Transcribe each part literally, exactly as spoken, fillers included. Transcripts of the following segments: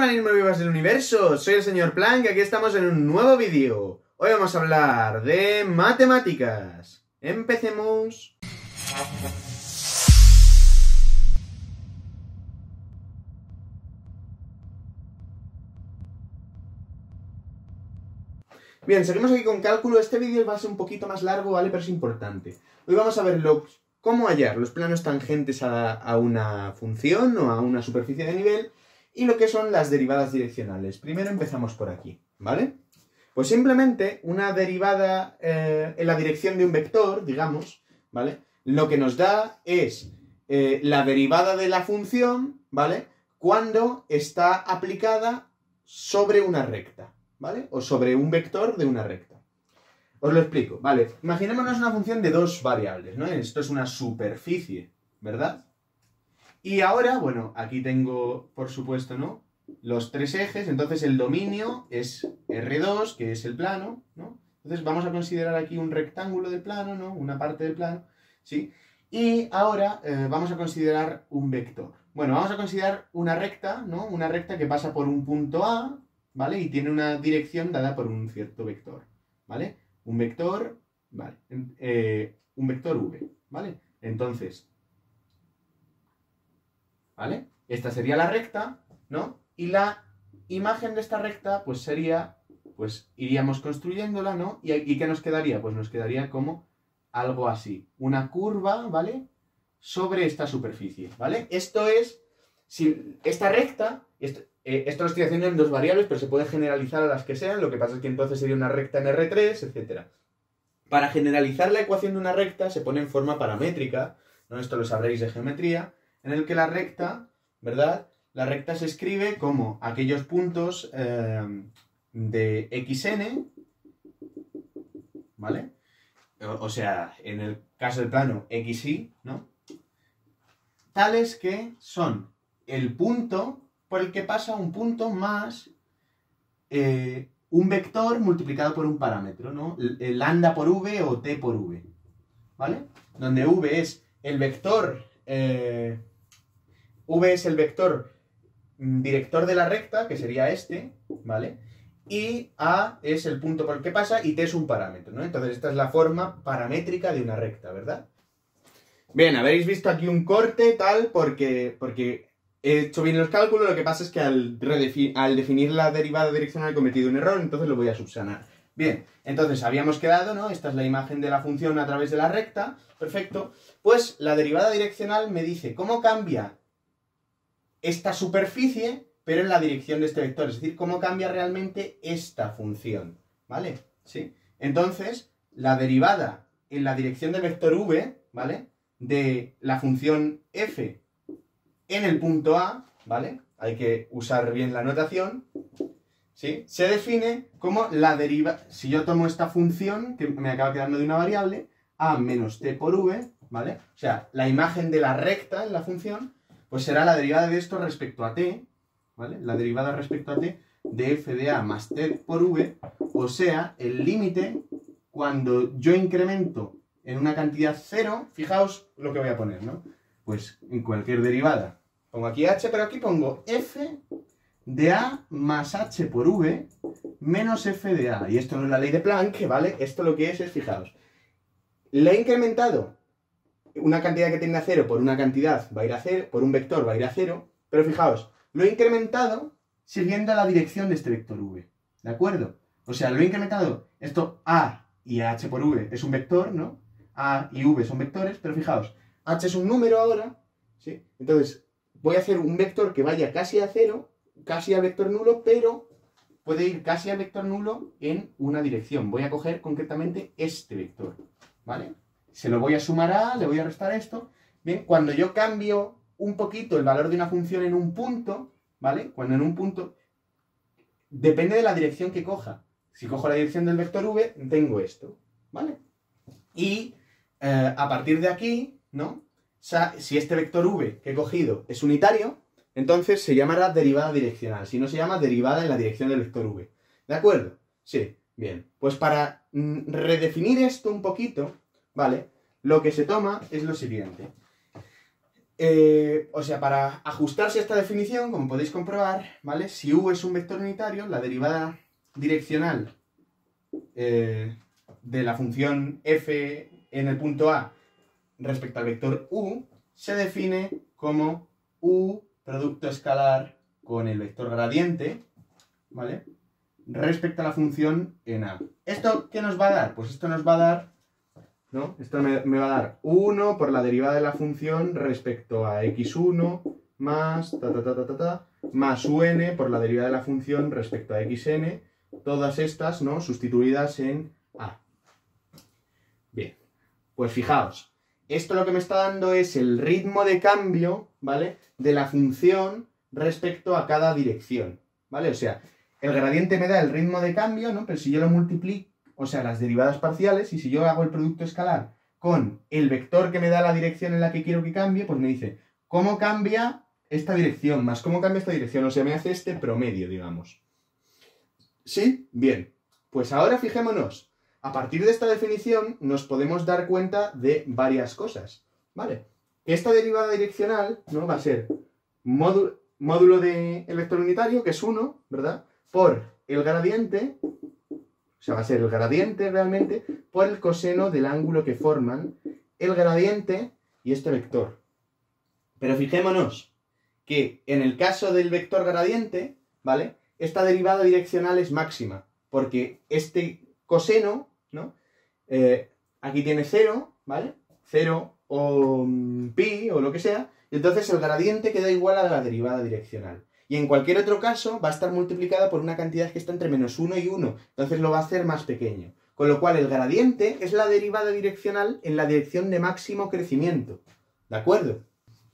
organismos vivos del universo, soy el señor Planck y aquí estamos en un nuevo vídeo. Hoy vamos a hablar de matemáticas. Empecemos. Bien, seguimos aquí con cálculo. Este vídeo va a ser un poquito más largo, ¿vale? Pero es importante. Hoy vamos a ver lo, cómo hallar los planos tangentes a, a una función o a una superficie de nivel y lo que son las derivadas direccionales. Primero empezamos por aquí, ¿vale? Pues simplemente una derivada eh, en la dirección de un vector, digamos, ¿vale? Lo que nos da es eh, la derivada de la función, ¿vale? Cuando está aplicada sobre una recta, ¿vale? O sobre un vector de una recta. Os lo explico, ¿vale? Imaginémonos una función de dos variables, ¿no? Esto es una superficie, ¿verdad? Y ahora, bueno, aquí tengo, por supuesto, ¿no? Los tres ejes, entonces el dominio es erre dos, que es el plano, ¿no? Entonces vamos a considerar aquí un rectángulo del plano, ¿no? Una parte del plano, ¿sí? Y ahora eh, vamos a considerar un vector. Bueno, vamos a considerar una recta, ¿no? Una recta que pasa por un punto A, ¿vale? Y tiene una dirección dada por un cierto vector, ¿vale? Un vector, ¿vale? Eh, un vector V, ¿vale? Entonces, ¿vale? Esta sería la recta, ¿no? Y la imagen de esta recta, pues sería, pues iríamos construyéndola, ¿no? ¿Y, y qué nos quedaría? Pues nos quedaría como algo así, una curva, ¿vale? Sobre esta superficie, ¿vale? Esto es, si esta recta, esto, eh, esto lo estoy haciendo en dos variables, pero se puede generalizar a las que sean, lo que pasa es que entonces sería una recta en erre tres, etcétera. Para generalizar la ecuación de una recta se pone en forma paramétrica, ¿no? Esto lo sabréis de geometría, en el que la recta, ¿verdad? La recta se escribe como aquellos puntos eh, de equis ene, ¿vale? O, o sea, en el caso del plano equis i, ¿no? Tales que son el punto por el que pasa un punto más eh, un vector multiplicado por un parámetro, ¿no? Lambda por v o t por v, ¿vale? Donde v es el vector... Eh, v es el vector director de la recta, que sería este, ¿vale? Y A es el punto por el que pasa y T es un parámetro, ¿no? Entonces esta es la forma paramétrica de una recta, ¿verdad? Bien, habéis visto aquí un corte, tal, porque, porque he hecho bien los cálculos, lo que pasa es que al, al definir la derivada direccional he cometido un error, entonces lo voy a subsanar. Bien, entonces habíamos quedado, ¿no? Esta es la imagen de la función a través de la recta, perfecto. Pues la derivada direccional me dice cómo cambia esta superficie, pero en la dirección de este vector, es decir, cómo cambia realmente esta función, ¿vale? ¿Sí? Entonces, la derivada en la dirección del vector v, ¿vale? De la función f en el punto A, ¿vale? Hay que usar bien la notación, ¿sí? Se define como la deriva... Si yo tomo esta función, que me acaba quedando de una variable, a menos t por v, ¿vale? O sea, la imagen de la recta en la función... Pues será la derivada de esto respecto a t, ¿vale? La derivada respecto a t de f de a más t por v, o sea, el límite cuando yo incremento en una cantidad cero, fijaos lo que voy a poner, ¿no? Pues en cualquier derivada. Pongo aquí h, pero aquí pongo f de a más h por v menos f de a. Y esto no es la ley de Planck, ¿vale? Esto lo que es es, fijaos, le he incrementado... Una cantidad que tiende a cero por una cantidad va a ir a cero, por un vector va a ir a cero, pero fijaos, lo he incrementado siguiendo la dirección de este vector v, ¿de acuerdo? O sea, lo he incrementado, esto a y h por v es un vector, ¿no? A y v son vectores, pero fijaos, h es un número ahora, ¿sí? Entonces, voy a hacer un vector que vaya casi a cero, casi a vector nulo, pero puede ir casi a vector nulo en una dirección. Voy a coger concretamente este vector, ¿vale? Se lo voy a sumar a, le voy a restar esto. Bien, cuando yo cambio un poquito el valor de una función en un punto, ¿vale? Cuando en un punto... Depende de la dirección que coja. Si cojo la dirección del vector v, tengo esto, ¿vale? Y eh, a partir de aquí, ¿no? Si este vector v que he cogido es unitario, entonces se llamará derivada direccional. Si no, se llama derivada en la dirección del vector v. ¿De acuerdo? Sí, bien. Pues para redefinir esto un poquito... ¿Vale? Lo que se toma es lo siguiente. Eh, o sea, para ajustarse a esta definición, como podéis comprobar, ¿vale? Si u es un vector unitario, la derivada direccional eh, de la función f en el punto A respecto al vector u se define como u producto escalar con el vector gradiente, ¿vale? Respecto a la función en A. ¿Esto qué nos va a dar? Pues esto nos va a dar... ¿no? Esto me, me va a dar uno por la derivada de la función respecto a equis uno más ta, ta, ta, ta, ta, ta, más un por la derivada de la función respecto a xn, todas estas, ¿no?, sustituidas en A. Bien, pues fijaos, esto lo que me está dando es el ritmo de cambio, ¿vale?, de la función respecto a cada dirección, ¿vale? O sea, el gradiente me da el ritmo de cambio, ¿no?, pero si yo lo multiplico, o sea, las derivadas parciales, y si yo hago el producto escalar con el vector que me da la dirección en la que quiero que cambie, pues me dice cómo cambia esta dirección, más cómo cambia esta dirección, o sea, me hace este promedio, digamos. ¿Sí? Bien. Pues ahora fijémonos, a partir de esta definición nos podemos dar cuenta de varias cosas, ¿vale? Esta derivada direccional, ¿no?, va a ser módulo, módulo del vector unitario, que es uno, ¿verdad?, por el gradiente... O sea, va a ser el gradiente realmente por el coseno del ángulo que forman el gradiente y este vector. Pero fijémonos que en el caso del vector gradiente, ¿vale?, esta derivada direccional es máxima, porque este coseno, ¿no?, eh, aquí tiene cero, ¿vale?, cero o um, pi o lo que sea, y entonces el gradiente queda igual a la derivada direccional. Y en cualquier otro caso va a estar multiplicada por una cantidad que está entre menos uno y uno, entonces lo va a hacer más pequeño. Con lo cual el gradiente es la derivada direccional en la dirección de máximo crecimiento, ¿de acuerdo?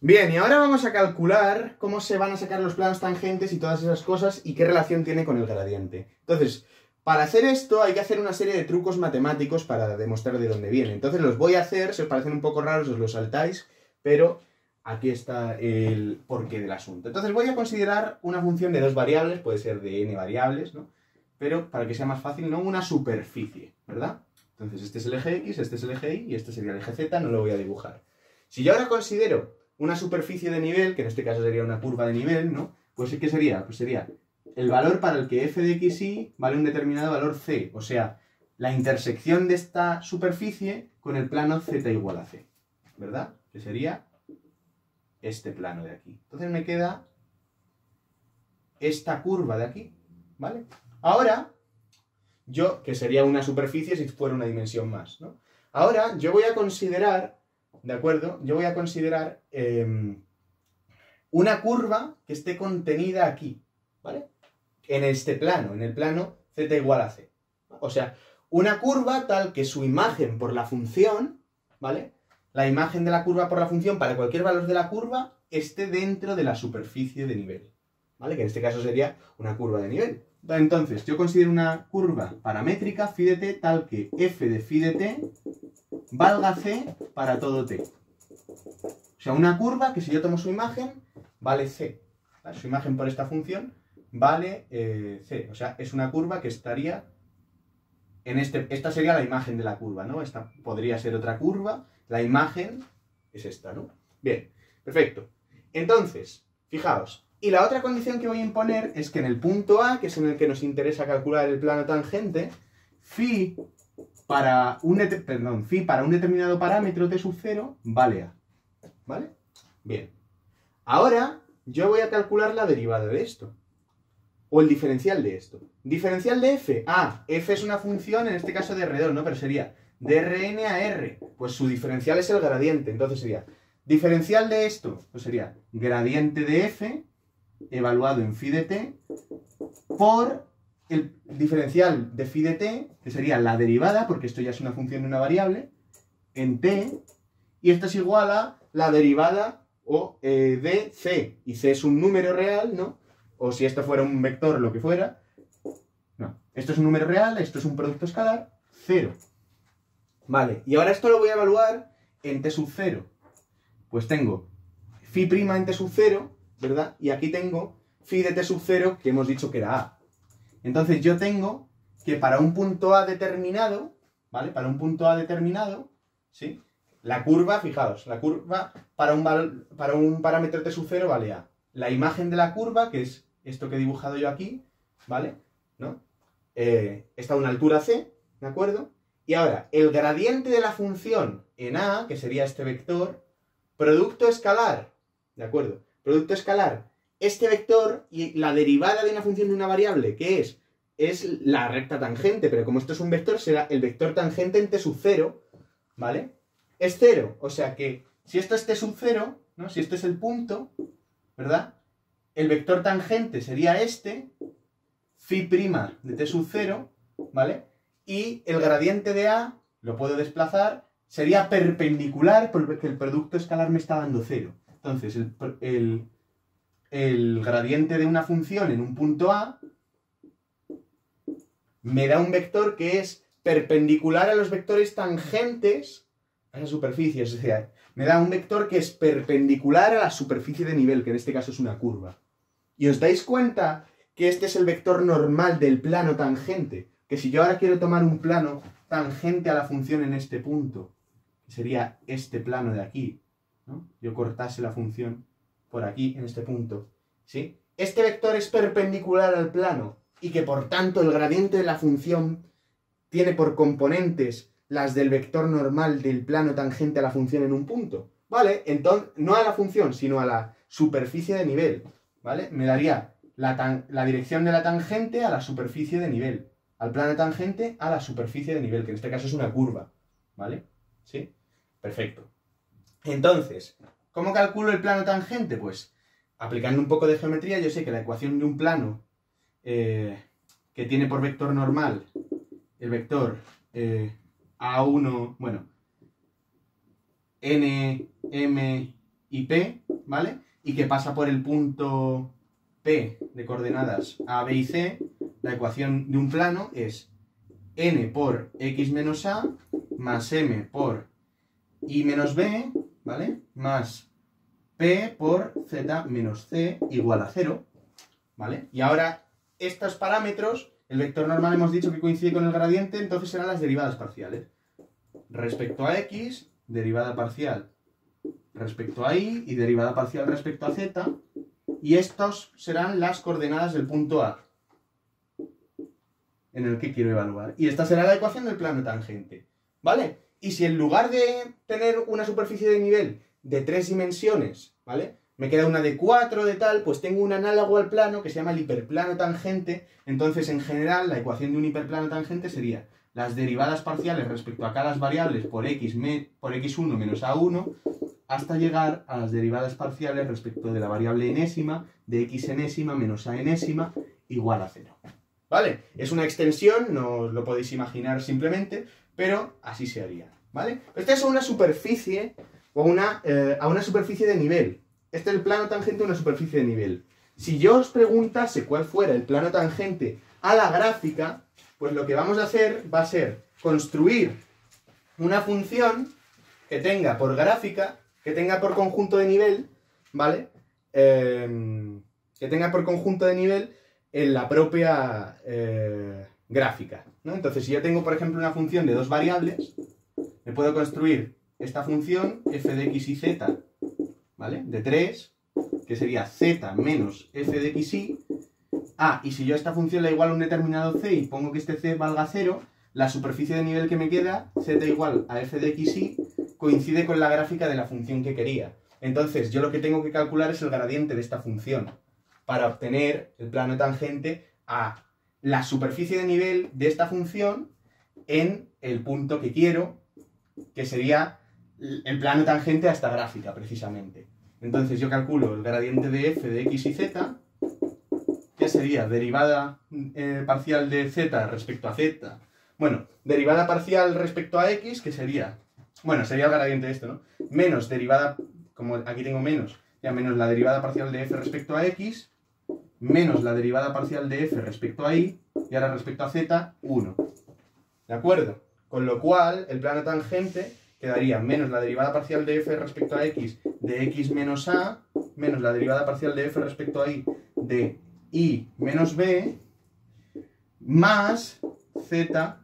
Bien, y ahora vamos a calcular cómo se van a sacar los planos tangentes y todas esas cosas y qué relación tiene con el gradiente. Entonces, para hacer esto hay que hacer una serie de trucos matemáticos para demostrar de dónde viene. Entonces los voy a hacer, si os parecen un poco raros os los saltáis, pero... aquí está el porqué del asunto. Entonces voy a considerar una función de dos variables, puede ser de n variables, ¿no?, pero para que sea más fácil, ¿no?, una superficie, ¿verdad? Entonces este es el eje X, este es el eje Y, y este sería el eje Z, no lo voy a dibujar. Si yo ahora considero una superficie de nivel, que en este caso sería una curva de nivel, ¿no?, pues ¿qué sería? Pues sería el valor para el que f de xy vale un determinado valor c, o sea, la intersección de esta superficie con el plano z igual a c, ¿verdad? Que sería... este plano de aquí. Entonces me queda esta curva de aquí, ¿vale? Ahora, yo, que sería una superficie si fuera una dimensión más, ¿no? Ahora yo voy a considerar, ¿de acuerdo? Yo voy a considerar eh, una curva que esté contenida aquí, ¿vale? En este plano, en el plano z igual a c. O sea, una curva tal que su imagen por la función, ¿vale?, la imagen de la curva por la función para cualquier valor de la curva esté dentro de la superficie de nivel, ¿vale?, que en este caso sería una curva de nivel. Entonces, yo considero una curva paramétrica phi de t tal que f de phi de t valga c para todo t. O sea, una curva que si yo tomo su imagen, vale c. ¿Vale? Su imagen por esta función vale eh, c. O sea, es una curva que estaría... en este, esta sería la imagen de la curva, ¿no? Esta podría ser otra curva. La imagen es esta, ¿no? Bien, perfecto. Entonces, fijaos. Y la otra condición que voy a imponer es que en el punto A, que es en el que nos interesa calcular el plano tangente, phi para un, perdón, phi para un determinado parámetro t sub cero vale A. ¿Vale? Bien. Ahora yo voy a calcular la derivada de esto. O el diferencial de esto. Diferencial de f. Ah, f es una función, en este caso de alrededor, ¿no? Pero sería... de Rn a R, pues su diferencial es el gradiente, entonces sería diferencial de esto, pues sería gradiente de f evaluado en phi de t por el diferencial de phi de t, que sería la derivada, porque esto ya es una función de una variable, en t, y esto es igual a la derivada o, eh, de c, y c es un número real, ¿no? O si esto fuera un vector, lo que fuera, no, esto es un número real, esto es un producto escalar, cero. Vale, y ahora esto lo voy a evaluar en t sub cero. Pues tengo phi prima en t sub cero, ¿verdad? Y aquí tengo phi de t sub cero, que hemos dicho que era A. Entonces yo tengo que para un punto A determinado, ¿vale? Para un punto A determinado, ¿sí? La curva, fijaos, la curva para un, val, para un parámetro T sub cero vale A. La imagen de la curva, que es esto que he dibujado yo aquí, ¿vale? ¿No? Eh, está a una altura C, ¿de acuerdo? Y ahora, el gradiente de la función en A, que sería este vector, producto escalar, ¿de acuerdo? Producto escalar, este vector y la derivada de una función de una variable, que es, es la recta tangente, pero como esto es un vector, será el vector tangente en T sub cero, ¿vale? Es cero, o sea que si esto es T sub cero, ¿no? Si este es el punto, ¿verdad? El vector tangente sería este, phi' de T sub cero, ¿vale? Y el gradiente de A, lo puedo desplazar, sería perpendicular porque el producto escalar me está dando cero. Entonces, el, el, el gradiente de una función en un punto A me da un vector que es perpendicular a los vectores tangentes a esa superficie, o sea, me da un vector que es perpendicular a la superficie de nivel, que en este caso es una curva. Y os dais cuenta que este es el vector normal del plano tangente, que si yo ahora quiero tomar un plano tangente a la función en este punto, que sería este plano de aquí, ¿no? Yo cortase la función por aquí, en este punto, ¿sí? Este vector es perpendicular al plano, y que por tanto el gradiente de la función tiene por componentes las del vector normal del plano tangente a la función en un punto, ¿vale? Entonces, no a la función, sino a la superficie de nivel, ¿vale? Me daría la, tan la dirección de la tangente a la superficie de nivel, al plano tangente a la superficie de nivel, que en este caso es una curva, ¿vale? ¿Sí? Perfecto. Entonces, ¿cómo calculo el plano tangente? Pues, aplicando un poco de geometría, yo sé que la ecuación de un plano eh, que tiene por vector normal el vector... Eh, A uno, bueno, N, M y P, ¿vale? Y que pasa por el punto P de coordenadas A, B y C, la ecuación de un plano es N por X menos A más M por Y menos B, ¿vale? Más P por Z menos C igual a cero, ¿vale? Y ahora estos parámetros... El vector normal hemos dicho que coincide con el gradiente, entonces serán las derivadas parciales. Respecto a X, derivada parcial respecto a Y, y derivada parcial respecto a Z, y estos serán las coordenadas del punto A, en el que quiero evaluar. Y esta será la ecuación del plano tangente, ¿vale? Y si en lugar de tener una superficie de nivel de tres dimensiones, ¿vale?, me queda una de cuatro de tal, pues tengo un análogo al plano que se llama el hiperplano tangente. Entonces, en general, la ecuación de un hiperplano tangente sería las derivadas parciales respecto a cada variable por, x me, por x uno menos a uno, hasta llegar a las derivadas parciales respecto de la variable enésima, de x enésima menos a enésima, igual a cero. ¿Vale? Es una extensión, no os lo podéis imaginar simplemente, pero así se haría, ¿vale? Esta es una superficie, o una, eh, a una superficie de nivel. Este es el plano tangente a una superficie de nivel. Si yo os preguntase cuál fuera el plano tangente a la gráfica, pues lo que vamos a hacer va a ser construir una función que tenga por gráfica, que tenga por conjunto de nivel, ¿vale? Eh, que tenga por conjunto de nivel en la propia eh, gráfica, ¿no? Entonces, si yo tengo, por ejemplo, una función de dos variables, me puedo construir esta función f de x y z, ¿vale? De tres, que sería z menos f de xy. Ah, y si yo a esta función la igualo a un determinado c y pongo que este c valga cero, la superficie de nivel que me queda, z igual a f de xy, coincide con la gráfica de la función que quería. Entonces, yo lo que tengo que calcular es el gradiente de esta función para obtener el plano tangente a la superficie de nivel de esta función en el punto que quiero, que sería... el plano tangente a esta gráfica, precisamente. Entonces yo calculo el gradiente de f de x y z, que sería derivada eh, parcial de z respecto a z. Bueno, derivada parcial respecto a x, que sería... Bueno, sería el gradiente de esto, ¿no? Menos derivada... Como aquí tengo menos, ya menos la derivada parcial de f respecto a x, menos la derivada parcial de f respecto a y, y ahora respecto a z, uno. ¿De acuerdo? Con lo cual, el plano tangente... quedaría menos la derivada parcial de f respecto a x de x menos a, menos la derivada parcial de f respecto a y de y menos b, más z,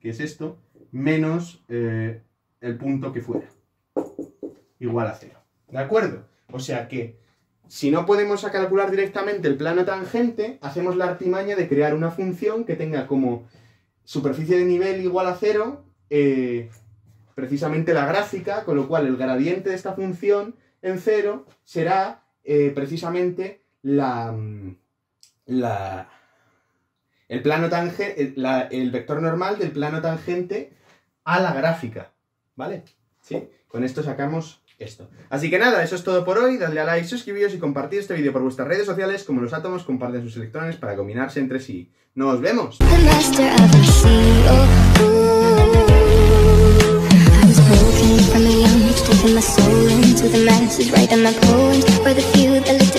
que es esto, menos eh, el punto que fuera. igual a cero. ¿De acuerdo? O sea que, si no podemos calcular directamente el plano tangente, hacemos la artimaña de crear una función que tenga como superficie de nivel igual a cero, eh, precisamente la gráfica, con lo cual el gradiente de esta función en cero será eh, precisamente la, la, el, plano tange, la, el vector normal del plano tangente a la gráfica, ¿vale? ¿Sí? Con esto sacamos esto. Así que nada, eso es todo por hoy. Dadle a like, suscribiros y compartid este vídeo por vuestras redes sociales, como los átomos comparten sus electrones para combinarse entre sí. ¡Nos vemos! From the young age, taking my soul into the masses, writing my poems for the few that live.